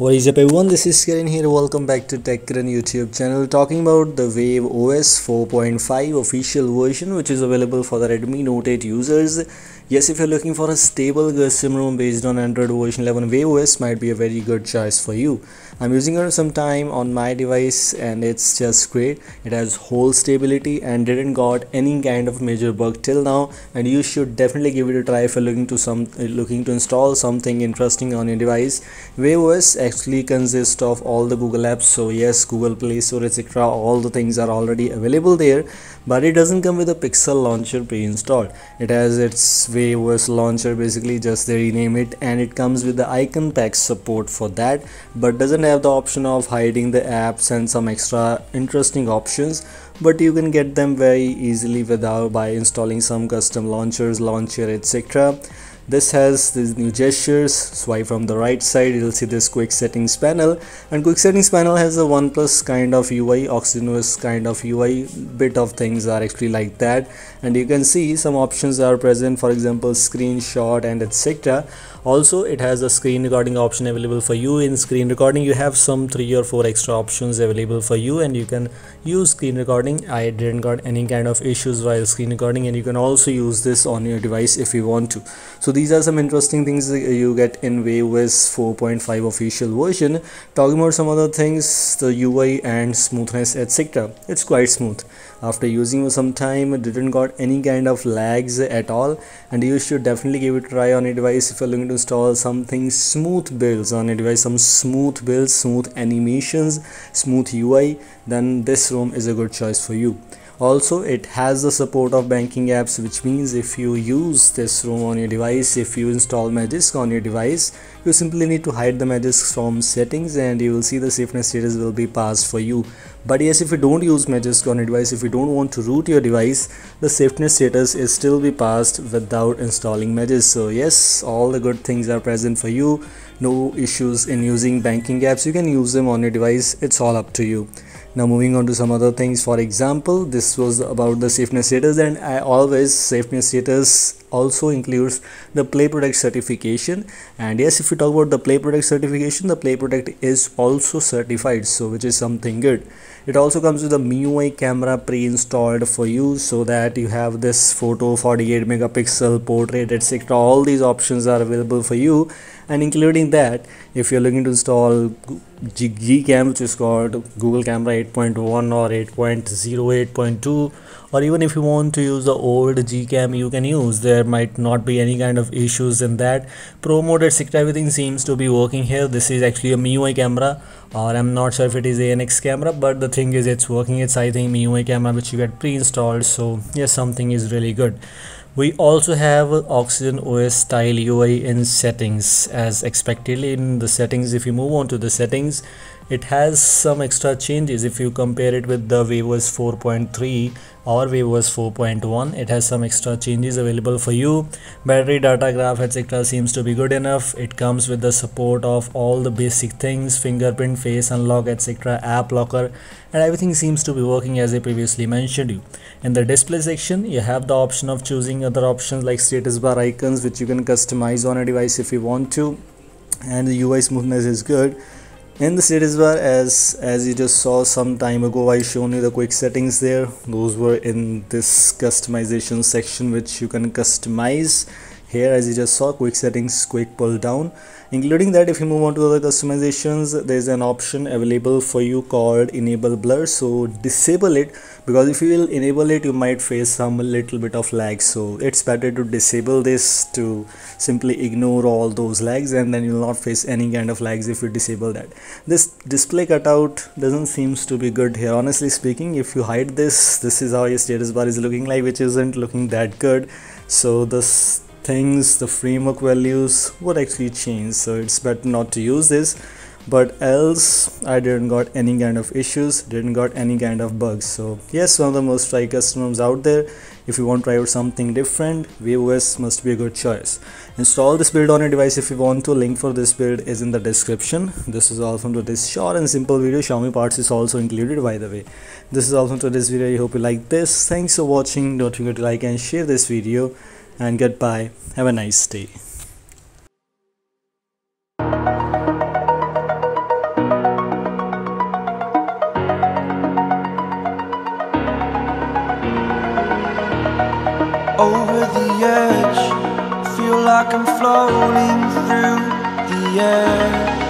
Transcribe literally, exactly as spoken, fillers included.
What is up everyone, this is Karan here. Welcome back to Tech Karan YouTube channel. Talking about the Wave O S four point five official version, which is available for the Redmi Note eight users. Yes, if you're looking for a stable custom ROM based on Android version eleven, Wave O S might be a very good choice for you. I'm using it some time on my device and it's just great. It has whole stability and didn't got any kind of major bug till now, and you should definitely give it a try if you're looking to some looking to install something interesting on your device. Wave O S actually consists of all the Google apps, so yes, Google Play Store, et cetera. All the things are already available there, but it doesn't come with a Pixel launcher pre-installed. It has its Wave O S launcher, basically just they rename it, and it comes with the icon pack support for that, but doesn't have the option of hiding the apps and some extra interesting options. But you can get them very easily without by installing some custom launchers, launcher, et cetera. This has these new gestures. Swipe from the right side, you'll see this quick settings panel, and quick settings panel has a OnePlus kind of U I, OxygenOS kind of U I, bit of things are actually like that. And you can see some options are present, for example screenshot and etc. Also it has a screen recording option available for you. In screen recording you have some three or four extra options available for you, and you can use screen recording. I didn't got any kind of issues while screen recording, and you can also use this on your device if you want to. So these are some interesting things you get in Wave O S four point five official version. Talking about some other things, the U I and smoothness etc. It's quite smooth. After using for some time, it didn't got any kind of lags at all, and you should definitely give it a try on your device if you're looking to install something smooth builds on your device, some smooth builds, smooth animations, smooth U I, then this ROM is a good choice for you. Also it has the support of banking apps, which means if you use this ROM on your device, if you install Magisk on your device, you simply need to hide the Magisk from settings and you will see the safeness status will be passed for you. But yes, if you don't use Magisk on your device, if you don't want to root your device, the safeness status is still be passed without installing Magisk. So yes, all the good things are present for you. No issues in using banking apps, you can use them on your device, it's all up to you. Now moving on to some other things, for example this was about the safeness status, and I always safeness status also includes the Play Protect certification. And yes, if you talk about the Play Protect certification, the Play Protect is also certified, so which is something good. It also comes with the M I U I camera pre-installed for you, so that you have this photo, forty-eight megapixel portrait etc. All these options are available for you, and including that if you're looking to install Gcam, which is called Google camera eight point one or eight point oh, eight point two, or even if you want to use the old Gcam, you can use. There might not be any kind of issues in that. Pro mode et cetera everything seems to be working here. This is actually a M I U I camera, or I'm not sure if it is A N X camera, but the thing is it's working. It's I think M I U I camera which you get pre-installed, so yes, something is really good. We also have OxygenOS style U I in settings as expected. In the settings, if you move on to the settings, it has some extra changes. If you compare it with the Wave O S four point three or Wave O S four point one, it has some extra changes available for you. Battery, data graph etc. seems to be good enough. It comes with the support of all the basic things, fingerprint, face unlock etc., app locker, and everything seems to be working as I previously mentioned you. In the display section you have the option of choosing other options like status bar icons, which you can customize on a device if you want to, and the U I smoothness is good. In the status bar, as as you just saw some time ago, I shown you the quick settings there. Those were in this customization section, which you can customize. Here as you just saw, quick settings, quick pull down. Including that, if you move on to other customizations, there's an option available for you called enable blur, so disable it, because if you will enable it you might face some little bit of lag, so it's better to disable this to simply ignore all those lags, and then you'll not face any kind of lags if you disable that. This display cutout doesn't seems to be good here, honestly speaking. If you hide this, this is how your status bar is looking like, which isn't looking that good. So this things, the framework values would actually change, so it's better not to use this. But else I didn't got any kind of issues, didn't got any kind of bugs. So yes, one of the most tried custom ROMs out there. If you want to try out something different, Wave O S must be a good choice. Install this build on your device if you want to. Link for this build is in the description. This is all from today's short and simple video. Xiaomi parts is also included, by the way. This is all from today's video. I hope you like this. Thanks for watching. Don't forget to like and share this video. And goodbye. Have a nice day. like I'm floating through the air.